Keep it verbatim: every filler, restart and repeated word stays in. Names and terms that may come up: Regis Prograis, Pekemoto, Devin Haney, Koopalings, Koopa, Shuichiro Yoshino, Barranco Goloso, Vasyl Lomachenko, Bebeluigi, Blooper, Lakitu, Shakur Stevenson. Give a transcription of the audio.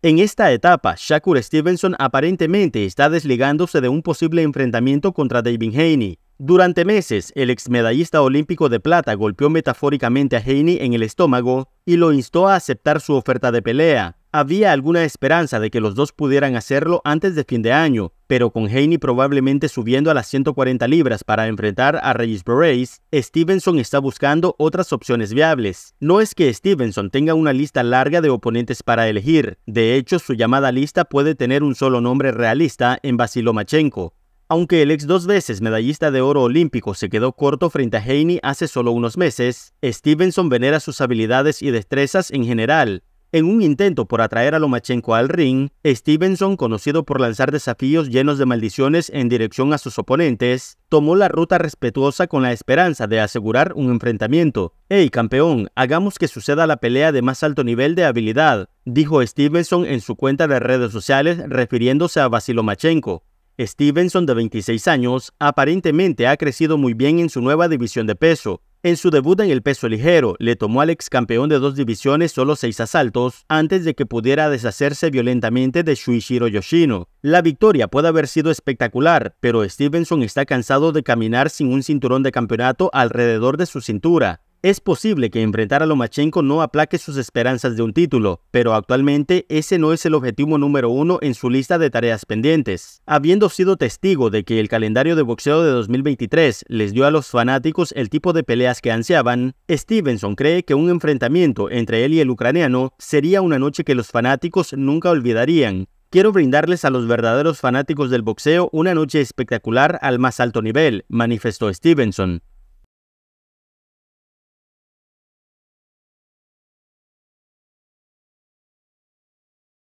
En esta etapa, Shakur Stevenson aparentemente está desligándose de un posible enfrentamiento contra Devin Haney. Durante meses, el exmedallista olímpico de plata golpeó metafóricamente a Haney en el estómago y lo instó a aceptar su oferta de pelea. Había alguna esperanza de que los dos pudieran hacerlo antes de fin de año, pero con Haney probablemente subiendo a las ciento cuarenta libras para enfrentar a Regis Prograis, Stevenson está buscando otras opciones viables. No es que Stevenson tenga una lista larga de oponentes para elegir, de hecho su llamada lista puede tener un solo nombre realista en Vasyl Lomachenko. Aunque el ex dos veces medallista de oro olímpico se quedó corto frente a Haney hace solo unos meses, Stevenson venera sus habilidades y destrezas en general. En un intento por atraer a Lomachenko al ring, Stevenson, conocido por lanzar desafíos llenos de maldiciones en dirección a sus oponentes, tomó la ruta respetuosa con la esperanza de asegurar un enfrentamiento. «Hey campeón, hagamos que suceda la pelea de más alto nivel de habilidad», dijo Stevenson en su cuenta de redes sociales refiriéndose a Vasyl Lomachenko. Stevenson, de veintiséis años, aparentemente ha crecido muy bien en su nueva división de peso. En su debut en el peso ligero, le tomó al ex campeón de dos divisiones solo seis asaltos antes de que pudiera deshacerse violentamente de Shuichiro Yoshino. La victoria puede haber sido espectacular, pero Stevenson está cansado de caminar sin un cinturón de campeonato alrededor de su cintura. Es posible que enfrentar a Lomachenko no aplaque sus esperanzas de un título, pero actualmente ese no es el objetivo número uno en su lista de tareas pendientes. Habiendo sido testigo de que el calendario de boxeo de dos mil veintitrés les dio a los fanáticos el tipo de peleas que ansiaban, Stevenson cree que un enfrentamiento entre él y el ucraniano sería una noche que los fanáticos nunca olvidarían. «Quiero brindarles a los verdaderos fanáticos del boxeo una noche espectacular al más alto nivel», manifestó Stevenson.